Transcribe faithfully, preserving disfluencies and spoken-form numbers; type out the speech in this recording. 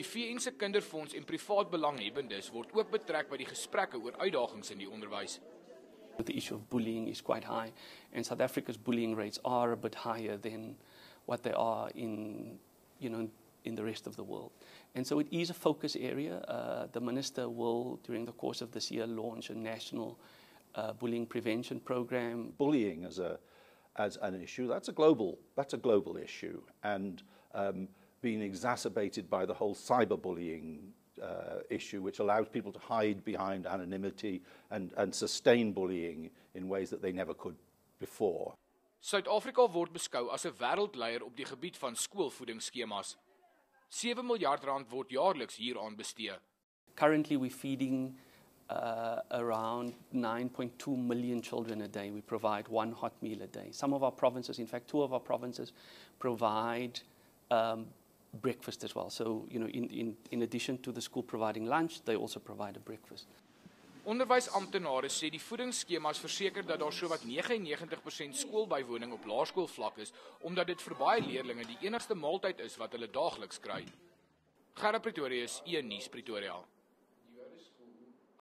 Die V N se Kinderfonds en privaat belanghebbendes word ook betrek by die gesprekke oor uitdagings in die onderwys. The issue of bullying is quite high, and South Africa's bullying rates are a bit higher than what they are in, you know, in the rest of the world. And so it is a focus area. Uh, the minister will, during the course of this year, launch a national uh, bullying prevention program. Bullying as a as an issue that's a global that's a global issue, and um, being exacerbated by the whole cyberbullying Uh, issue, which allows people to hide behind anonymity and, and sustain bullying in ways that they never could before. Suid-Afrika word beskou as 'n wêreldleier op die gebied van skoolvoedingsskemas. sewe miljard rand word jaarliks hieraan bestee. Currently we're feeding uh, around nine point two million children a day. We provide one hot meal a day. Some of our provinces, in fact two of our provinces, provide um, breakfast as well. So, you know, in in in addition to the school providing lunch, they also provide a breakfast. Onderwysamptenare sê die voedingsskemas verseker dat daar sowat vyf nege persent skoolbywoning op laerskoolvlak is, omdat dit vir baie leerders die enigste maaltyd is wat hulle daagliks kry. Gerhard Pretorius, eNuus Pretoria.